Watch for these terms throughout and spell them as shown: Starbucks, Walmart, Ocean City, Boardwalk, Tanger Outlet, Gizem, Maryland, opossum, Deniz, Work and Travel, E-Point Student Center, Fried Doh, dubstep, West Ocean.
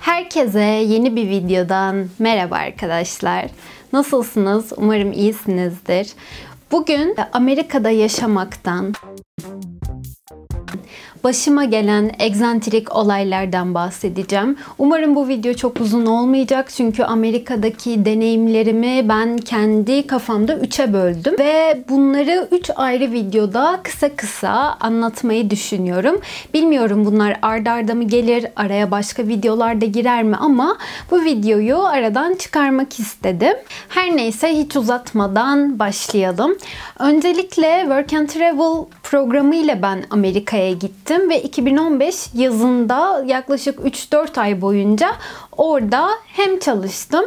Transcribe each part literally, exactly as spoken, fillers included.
Herkese yeni bir videodan merhaba arkadaşlar. Nasılsınız? Umarım iyisinizdir. Bugün Amerika'da yaşamaktan, başıma gelen egzantrik olaylardan bahsedeceğim. Umarım bu video çok uzun olmayacak çünkü Amerika'daki deneyimlerimi ben kendi kafamda üçe böldüm ve bunları üç ayrı videoda kısa kısa anlatmayı düşünüyorum. Bilmiyorum bunlar arda arda mı gelir, araya başka videolarda girer mi ama bu videoyu aradan çıkarmak istedim. Her neyse hiç uzatmadan başlayalım. Öncelikle Work and Travel programı ile ben Amerika'ya gittim ve iki bin on beş yazında yaklaşık üç dört ay boyunca orada hem çalıştım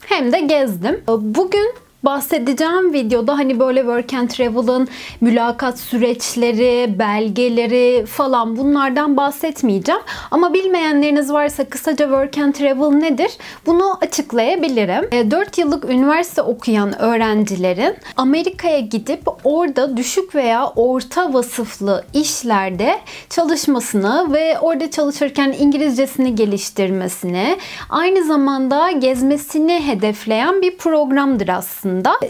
hem de gezdim. Bugün bahsedeceğim videoda hani böyle Work and Travel'ın mülakat süreçleri, belgeleri falan bunlardan bahsetmeyeceğim. Ama bilmeyenleriniz varsa kısaca Work and Travel nedir? Bunu açıklayabilirim. dört yıllık üniversite okuyan öğrencilerin Amerika'ya gidip orada düşük veya orta vasıflı işlerde çalışmasını ve orada çalışırken İngilizcesini geliştirmesini, aynı zamanda gezmesini hedefleyen bir programdır aslında.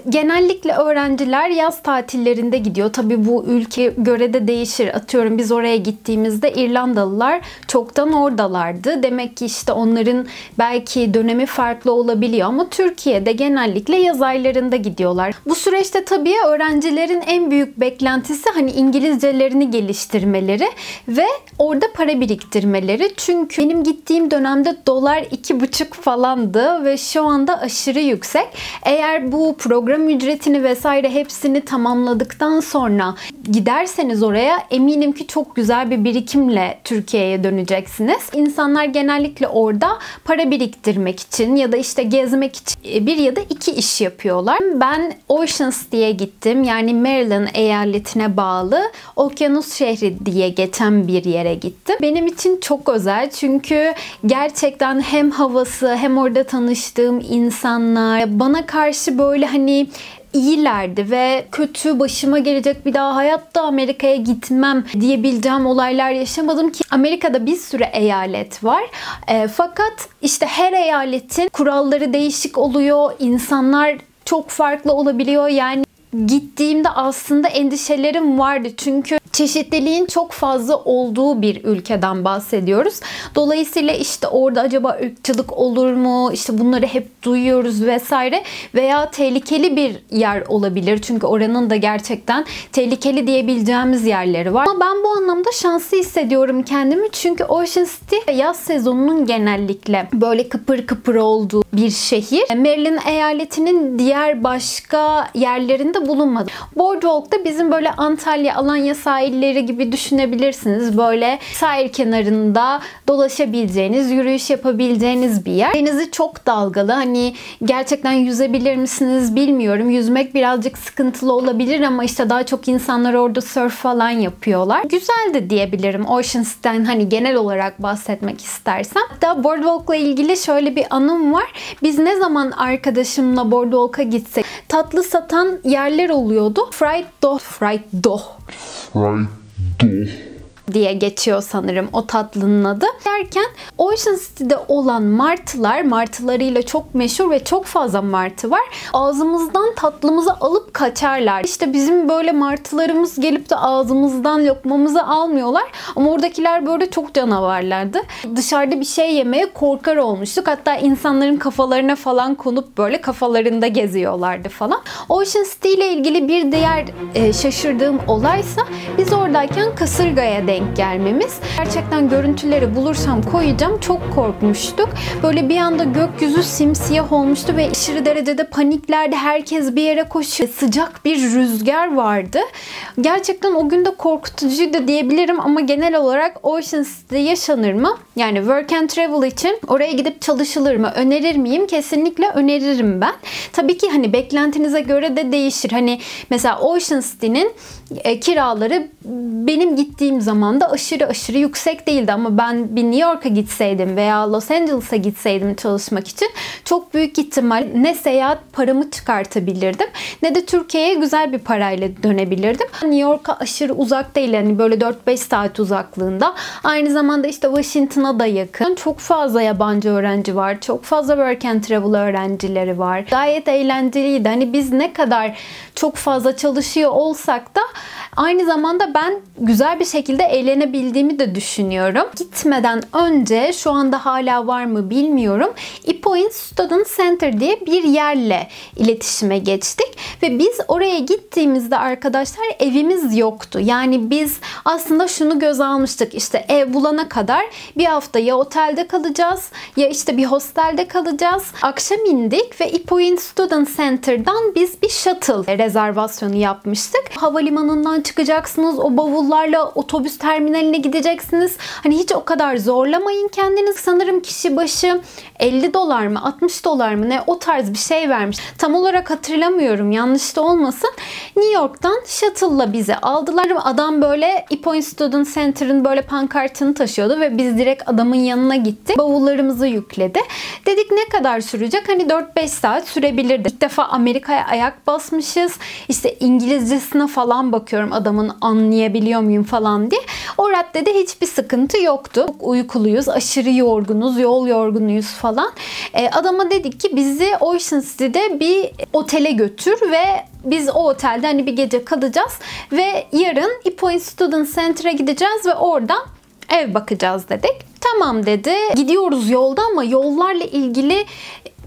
Genellikle öğrenciler yaz tatillerinde gidiyor. Tabii bu ülke göre de değişir. Atıyorum biz oraya gittiğimizde İrlandalılar çoktan oradalardı. Demek ki işte onların belki dönemi farklı olabiliyor ama Türkiye'de genellikle yaz aylarında gidiyorlar. Bu süreçte tabii öğrencilerin en büyük beklentisi hani İngilizcelerini geliştirmeleri ve orada para biriktirmeleri. Çünkü benim gittiğim dönemde dolar iki buçuk falandı ve şu anda aşırı yüksek. Eğer bu Bu program ücretini vesaire hepsini tamamladıktan sonra giderseniz oraya eminim ki çok güzel bir birikimle Türkiye'ye döneceksiniz. İnsanlar genellikle orada para biriktirmek için ya da işte gezmek için bir ya da iki iş yapıyorlar. Ben Ocean City'ye gittim. Yani Maryland eyaletine bağlı Okyanus şehri diye geçen bir yere gittim. Benim için çok özel çünkü gerçekten hem havası hem orada tanıştığım insanlar bana karşı böyle Böyle hani iyilerdi ve kötü başıma gelecek bir daha hayatta Amerika'ya gitmem diyebileceğim olaylar yaşamadım ki Amerika'da bir sürü eyalet var. E, fakat işte her eyaletin kuralları değişik oluyor. İnsanlar çok farklı olabiliyor. Yani gittiğimde aslında endişelerim vardı çünkü çeşitliliğin çok fazla olduğu bir ülkeden bahsediyoruz. Dolayısıyla işte orada acaba ırkçılık olur mu? İşte bunları hep duyuyoruz vesaire veya tehlikeli bir yer olabilir. Çünkü oranın da gerçekten tehlikeli diyebileceğimiz yerleri var. Ama ben bu anlamda şanslı hissediyorum kendimi. Çünkü Ocean City yaz sezonunun genellikle böyle kıpır kıpır olduğu bir şehir. Maryland eyaletinin diğer başka yerlerinde bulunmadı. Boardwalk'ta bizim böyle Antalya, Alanya sahilleri gibi düşünebilirsiniz. Böyle sahil kenarında dolaşabileceğiniz, yürüyüş yapabileceğiniz bir yer. Denizi çok dalgalı. Hani gerçekten yüzebilir misiniz bilmiyorum. Yüzmek birazcık sıkıntılı olabilir ama işte daha çok insanlar orada surf falan yapıyorlar. Güzeldi diyebilirim. Ocean City'den hani genel olarak bahsetmek istersem. Hatta Boardwalk'la ilgili şöyle bir anım var. Biz ne zaman arkadaşımla Boardwalk'a gitsek tatlı satan yerler oluyordu. Fried Doh. Fried Doh. Fried Doh diye geçiyor sanırım o tatlının adı. Derken Ocean City'de olan martılar, martılarıyla çok meşhur ve çok fazla martı var. Ağzımızdan tatlımızı alıp kaçarlar. İşte bizim böyle martılarımız gelip de ağzımızdan lokmamızı almıyorlar. Ama oradakiler böyle çok canavarlardı. Dışarıda bir şey yemeye korkar olmuştuk. Hatta insanların kafalarına falan konup böyle kafalarında geziyorlardı falan. Ocean City ile ilgili bir diğer e, şaşırdığım olaysa biz oradayken kasırgaya denk gelmemiz. Gerçekten görüntüleri bulursam koyacağım. Çok korkmuştuk. Böyle bir anda gökyüzü simsiyah olmuştu ve aşırı derecede paniklerde herkes bir yere koşuyor. Sıcak bir rüzgar vardı. Gerçekten o gün de korkutucuydu diyebilirim ama genel olarak Ocean City'de yaşanır mı? Yani Work and Travel için oraya gidip çalışılır mı? Önerir miyim? Kesinlikle öneririm ben. Tabii ki hani beklentinize göre de değişir. Hani mesela Ocean City'nin kiraları benim gittiğim zaman zamanda aşırı aşırı yüksek değildi ama ben bir New York'a gitseydim veya Los Angeles'a gitseydim çalışmak için çok büyük ihtimal ne seyahat paramı çıkartabilirdim ne de Türkiye'ye güzel bir parayla dönebilirdim. New York'a aşırı uzak değil, yani böyle dört beş saat uzaklığında. Aynı zamanda işte Washington'a da yakın. Çok fazla yabancı öğrenci var. Çok fazla Work and Travel öğrencileri var. Gayet eğlenceliydi. Hani biz ne kadar çok fazla çalışıyor olsak da aynı zamanda ben güzel bir şekilde eğlenebildiğimi de düşünüyorum. Gitmeden önce, şu anda hala var mı bilmiyorum, E-Point Student Center diye bir yerle iletişime geçtik ve biz oraya gittiğimizde arkadaşlar evimiz yoktu. Yani biz aslında şunu göz almıştık, işte ev bulana kadar bir hafta ya otelde kalacağız ya işte bir hostelde kalacağız. Akşam indik ve E-Point Student Center'dan biz bir shuttle rezervasyonu yapmıştık. Havalimanından çıkacaksınız, o bavullarla otobüs terminaline gideceksiniz. Hani hiç o kadar zorlamayın kendiniz. Sanırım kişi başı elli dolar mı altmış dolar mı ne, o tarz bir şey vermiş. Tam olarak hatırlamıyorum, yanlış da olmasın. New York'tan shuttle'la bizi aldılar. Adam böyle E-Point Student Center'ın böyle pankartını taşıyordu ve biz direkt adamın yanına gittik. Bavullarımızı yükledi. Dedik ne kadar sürecek? Hani dört beş saat sürebilirdi. İlk defa Amerika'ya ayak basmışız. İşte İngilizcesine falan bakıyorum adamın, anlayabiliyor muyum falan diye. O raddede hiçbir sıkıntı yoktu. Çok uykuluyuz, aşırı yorgunuz, yol yorgunuyuz falan. E, adama dedik ki bizi Ocean City'de bir otele götür ve biz o otelde hani bir gece kalacağız ve yarın E-Point Student Center'a gideceğiz ve oradan ev bakacağız dedik. Tamam dedi. Gidiyoruz yolda ama yollarla ilgili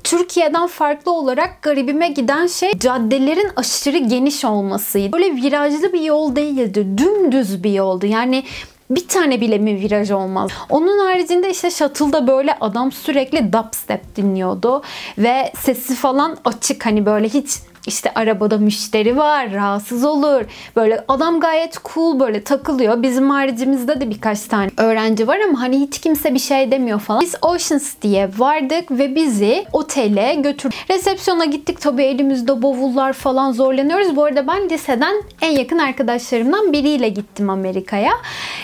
Türkiye'den farklı olarak garibime giden şey caddelerin aşırı geniş olmasıydı. Böyle virajlı bir yol değildi. Dümdüz bir yoldu. Yani bir tane bile mi viraj olmaz? Onun haricinde işte shuttle'da böyle adam sürekli dubstep dinliyordu ve sesi falan açık, hani böyle hiç İşte arabada müşteri var, rahatsız olur. Böyle adam gayet cool, böyle takılıyor. Bizim haricimizde de birkaç tane öğrenci var ama hani hiç kimse bir şey demiyor falan. Biz Ocean City'ye vardık ve bizi otele götürdü. Resepsiyona gittik, tabii elimizde bavullar falan, zorlanıyoruz. Bu arada ben liseden en yakın arkadaşlarımdan biriyle gittim Amerika'ya.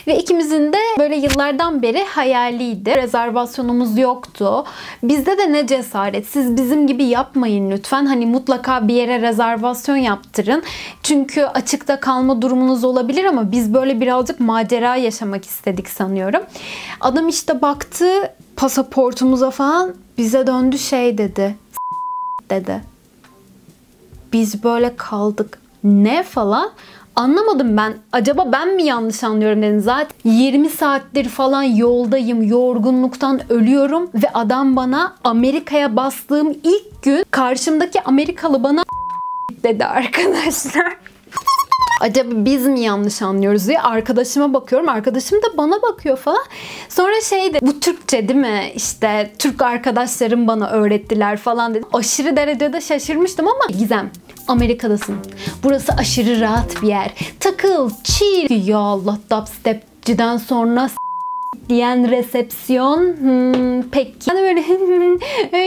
Ve ikimizin de böyle yıllardan beri hayaliydi. Rezervasyonumuz yoktu. Bizde de ne cesaret. Siz bizim gibi yapmayın lütfen. Hani mutlaka bir yere rezervasyon yaptırın. Çünkü açıkta kalma durumunuz olabilir ama biz böyle birazcık macera yaşamak istedik sanıyorum. Adam işte baktı pasaportumuza falan, bize döndü şey dedi. dedi. Biz böyle kaldık. Ne falan? Anlamadım ben. Acaba ben mi yanlış anlıyorum dedim. Zaten yirmi saattir falan yoldayım. Yorgunluktan ölüyorum ve adam bana, Amerika'ya bastığım ilk gün karşımdaki Amerikalı bana dedi arkadaşlar. Acaba biz mi yanlış anlıyoruz diye arkadaşıma bakıyorum. Arkadaşım da bana bakıyor falan. Sonra şey dedi, bu Türkçe değil mi? İşte Türk arkadaşlarım bana öğrettiler falan dedi. Aşırı derecede şaşırmıştım ama Gizem, Amerika'dasın. Burası aşırı rahat bir yer. Takıl, chill. Ya Allah, dubstepçiden sonra diyen resepsiyon. Hmm, peki. Yani böyle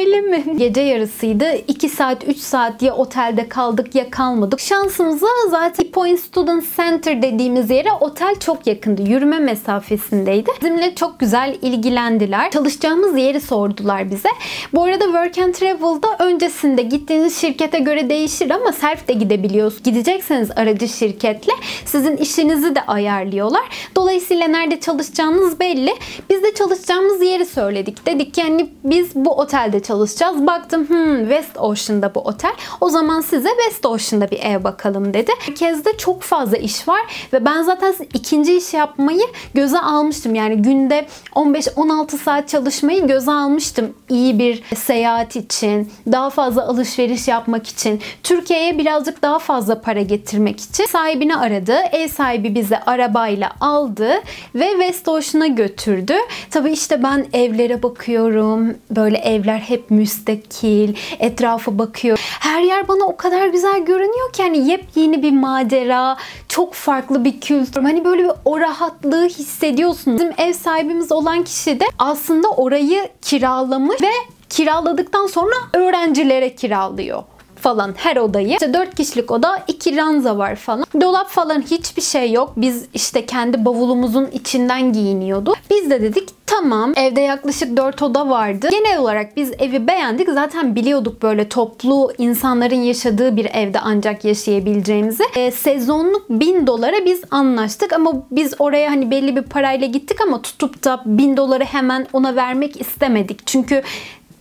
öyle mi? Gece yarısıydı. iki saat, üç saat ya otelde kaldık ya kalmadık. Şansımıza zaten E-Point Student Center dediğimiz yere otel çok yakındı. Yürüme mesafesindeydi. Bizimle çok güzel ilgilendiler. Çalışacağımız yeri sordular bize. Bu arada Work and Travel'da öncesinde gittiğiniz şirkete göre değişir ama self de gidebiliyorsunuz. Gidecekseniz aracı şirketle sizin işinizi de ayarlıyorlar. Dolayısıyla nerede çalışacağınız belli. Biz de çalışacağımız yeri söyledik. Dedik ki yani biz bu otelde çalışacağız. Baktım hmm, West Ocean'da bu otel. O zaman size West Ocean'da bir ev bakalım dedi. Herkeste çok fazla iş var ve ben zaten ikinci iş yapmayı göze almıştım. Yani günde on beş on altı saat çalışmayı göze almıştım. İyi bir seyahat için, daha fazla alışveriş yapmak için, Türkiye'ye birazcık daha fazla para getirmek için. Sahibini aradı. Ev sahibi bizi arabayla aldı ve West Ocean'a götürdü. götürdü. Tabii işte ben evlere bakıyorum. Böyle evler hep müstakil. Etrafa bakıyorum. Her yer bana o kadar güzel görünüyor ki hani yepyeni bir macera, çok farklı bir kültür. Hani böyle bir o rahatlığı hissediyorsun. Bizim ev sahibimiz olan kişi de aslında orayı kiralamış ve kiraladıktan sonra öğrencilere kiralıyor falan her odayı. İşte dört kişilik oda, iki ranza var falan. Dolap falan hiçbir şey yok. Biz işte kendi bavulumuzun içinden giyiniyorduk. Biz de dedik tamam, evde yaklaşık dört oda vardı. Genel olarak biz evi beğendik. Zaten biliyorduk böyle toplu insanların yaşadığı bir evde ancak yaşayabileceğimizi. E, sezonluk bin dolara biz anlaştık ama biz oraya hani belli bir parayla gittik ama tutup da bin doları hemen ona vermek istemedik. Çünkü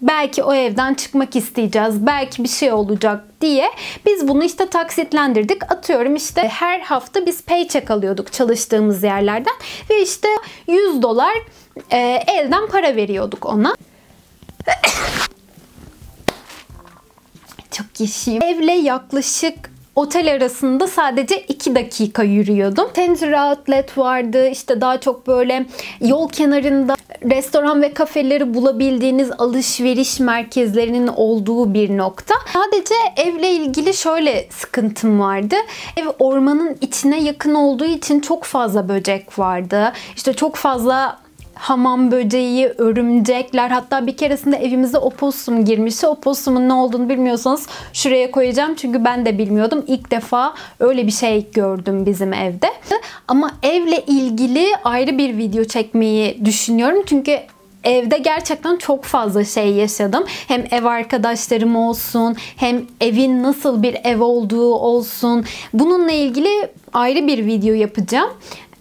belki o evden çıkmak isteyeceğiz, belki bir şey olacak diye biz bunu işte taksitlendirdik. Atıyorum işte her hafta biz paycheck alıyorduk çalıştığımız yerlerden ve işte yüz dolar e, elden para veriyorduk ona. Çok yaşayayım. Evle yaklaşık otel arasında sadece iki dakika yürüyordum. Tanger Outlet vardı. İşte daha çok böyle yol kenarında restoran ve kafeleri bulabildiğiniz alışveriş merkezlerinin olduğu bir nokta. Sadece evle ilgili şöyle sıkıntım vardı. Ev ormanın içine yakın olduğu için çok fazla böcek vardı. İşte çok fazla hamam böceği, örümcekler, hatta bir keresinde evimize opossum girmişti. Opossumun ne olduğunu bilmiyorsanız şuraya koyacağım çünkü ben de bilmiyordum. İlk defa öyle bir şey gördüm bizim evde. Ama evle ilgili ayrı bir video çekmeyi düşünüyorum çünkü evde gerçekten çok fazla şey yaşadım. Hem ev arkadaşlarım olsun, hem evin nasıl bir ev olduğu olsun. Bununla ilgili ayrı bir video yapacağım.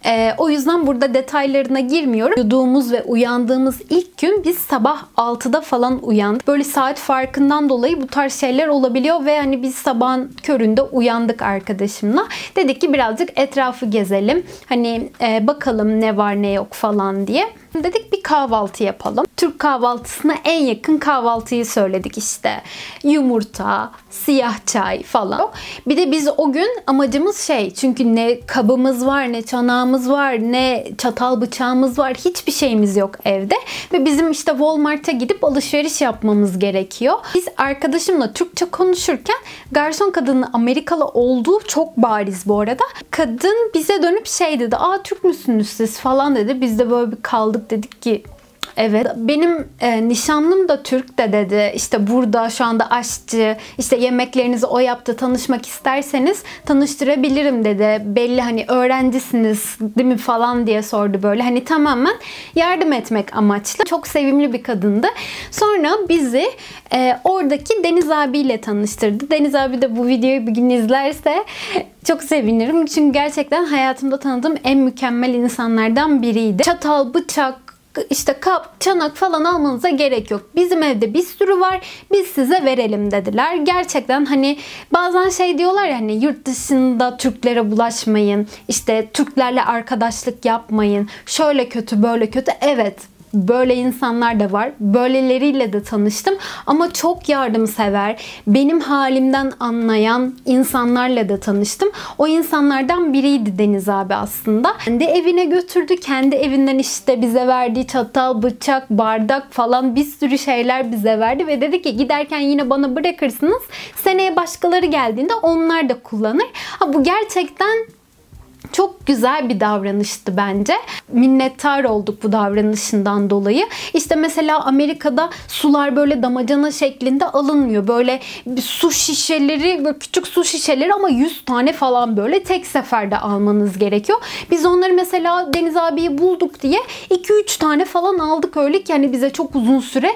Ee, o yüzden burada detaylarına girmiyorum. Uyuduğumuz ve uyandığımız ilk gün biz sabah altıda falan uyandık. Böyle saat farkından dolayı bu tarz şeyler olabiliyor ve hani biz sabahın köründe uyandık arkadaşımla. Dedik ki birazcık etrafı gezelim. Hani e, bakalım ne var ne yok falan diye. Dedik bir kahvaltı yapalım. Türk kahvaltısına en yakın kahvaltıyı söyledik işte. Yumurta, siyah çay falan. Bir de biz o gün amacımız şey, çünkü ne kabımız var, ne çanağımız var, ne çatal bıçağımız var. Hiçbir şeyimiz yok evde. Ve bizim işte Walmart'a gidip alışveriş yapmamız gerekiyor. Biz arkadaşımla Türkçe konuşurken garson kadının Amerikalı olduğu çok bariz bu arada. Kadın bize dönüp şey dedi. Aa, Türk müsünüz siz falan dedi. Biz de böyle bir kaldık. Dedik ki evet, benim e, nişanlım da Türk de dedi, işte burada şu anda aşçı, işte yemeklerinizi o yaptı, tanışmak isterseniz tanıştırabilirim dedi, belli hani öğrencisiniz değil mi falan diye sordu, böyle hani tamamen yardım etmek amaçlı. Çok sevimli bir kadındı. Sonra bizi e, oradaki Deniz abiyle tanıştırdı. Deniz abi de bu videoyu bir gün izlerse çok sevinirim çünkü gerçekten hayatımda tanıdığım en mükemmel insanlardan biriydi. Çatal, bıçak, İşte kap, çanak falan almanıza gerek yok. Bizim evde bir sürü var. Biz size verelim dediler. Gerçekten hani bazen şey diyorlar ya, hani yurt dışında Türklere bulaşmayın. İşte Türklerle arkadaşlık yapmayın. Şöyle kötü, böyle kötü. Evet. Böyle insanlar da var. Böyleleriyle de tanıştım. Ama çok yardımsever, benim halimden anlayan insanlarla da tanıştım. O insanlardan biriydi Deniz abi aslında. Kendi evine götürdü. Kendi evinden işte bize verdiği çatal, bıçak, bardak falan bir sürü şeyler bize verdi. Ve dedi ki giderken yine bana bırakırsınız. Seneye başkaları geldiğinde onlar da kullanır. Ha, bu gerçekten çok güzel bir davranıştı bence. Minnettar olduk bu davranışından dolayı. İşte mesela Amerika'da sular böyle damacana şeklinde alınmıyor. Böyle su şişeleri, böyle küçük su şişeleri ama yüz tane falan böyle tek seferde almanız gerekiyor. Biz onları mesela Deniz abiyi bulduk diye iki üç tane falan aldık öyle ki yani bize çok uzun süre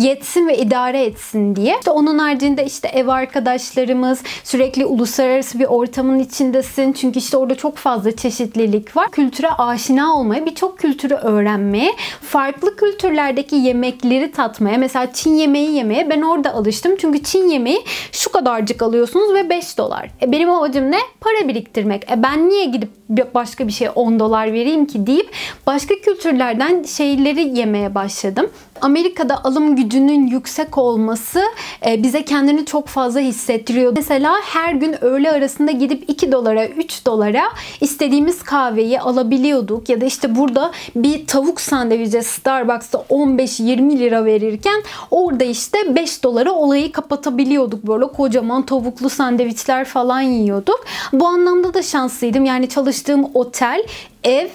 yetsin ve idare etsin diye. İşte onun haricinde işte ev arkadaşlarımız, sürekli uluslararası bir ortamın içindesin. Çünkü işte orada çok fazla fazla çeşitlilik var. Kültüre aşina olmaya, birçok kültürü öğrenmeye, farklı kültürlerdeki yemekleri tatmaya, mesela Çin yemeği yemeye ben orada alıştım. Çünkü Çin yemeği şu kadarcık alıyorsunuz ve beş dolar. E benim amacım ne? Para biriktirmek. E ben niye gidip başka bir şeye on dolar vereyim ki deyip başka kültürlerden şeyleri yemeye başladım. Amerika'da alım gücünün yüksek olması bize kendini çok fazla hissettiriyor. Mesela her gün öğle arasında gidip iki dolara, üç dolara istediğimiz kahveyi alabiliyorduk. Ya da işte burada bir tavuk sandviçe Starbucks'ta on beş yirmi lira verirken orada işte beş dolara olayı kapatabiliyorduk. Böyle kocaman tavuklu sandviçler falan yiyorduk. Bu anlamda da şanslıydım. Yani çalıştığım otel ev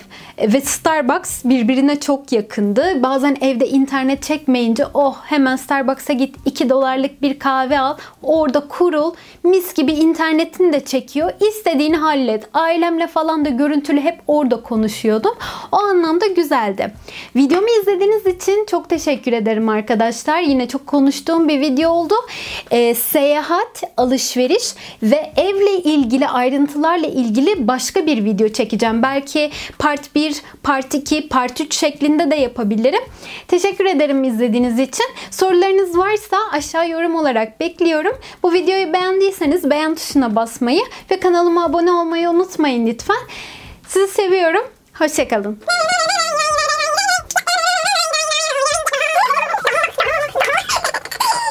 ve Starbucks birbirine çok yakındı. Bazen evde internet çekmeyince oh hemen Starbucks'a git, iki dolarlık bir kahve al, orada kurul, mis gibi internetin de çekiyor, istediğini hallet. Ailemle falan da görüntülü hep orada konuşuyordum. O anlamda güzeldi. Videomu izlediğiniz için çok teşekkür ederim arkadaşlar. Yine çok konuştuğum bir video oldu. E, seyahat, alışveriş ve evle ilgili ayrıntılarla ilgili başka bir video çekeceğim. Belki part bir, part iki, part üç şeklinde de yapabilirim. Teşekkür ederim izlediğiniz için. Sorularınız varsa aşağı yorum olarak bekliyorum. Bu videoyu beğendiyseniz beğen tuşuna basmayı ve kanalıma abone olmayı unutmayın lütfen. Sizi seviyorum. Hoşça kalın.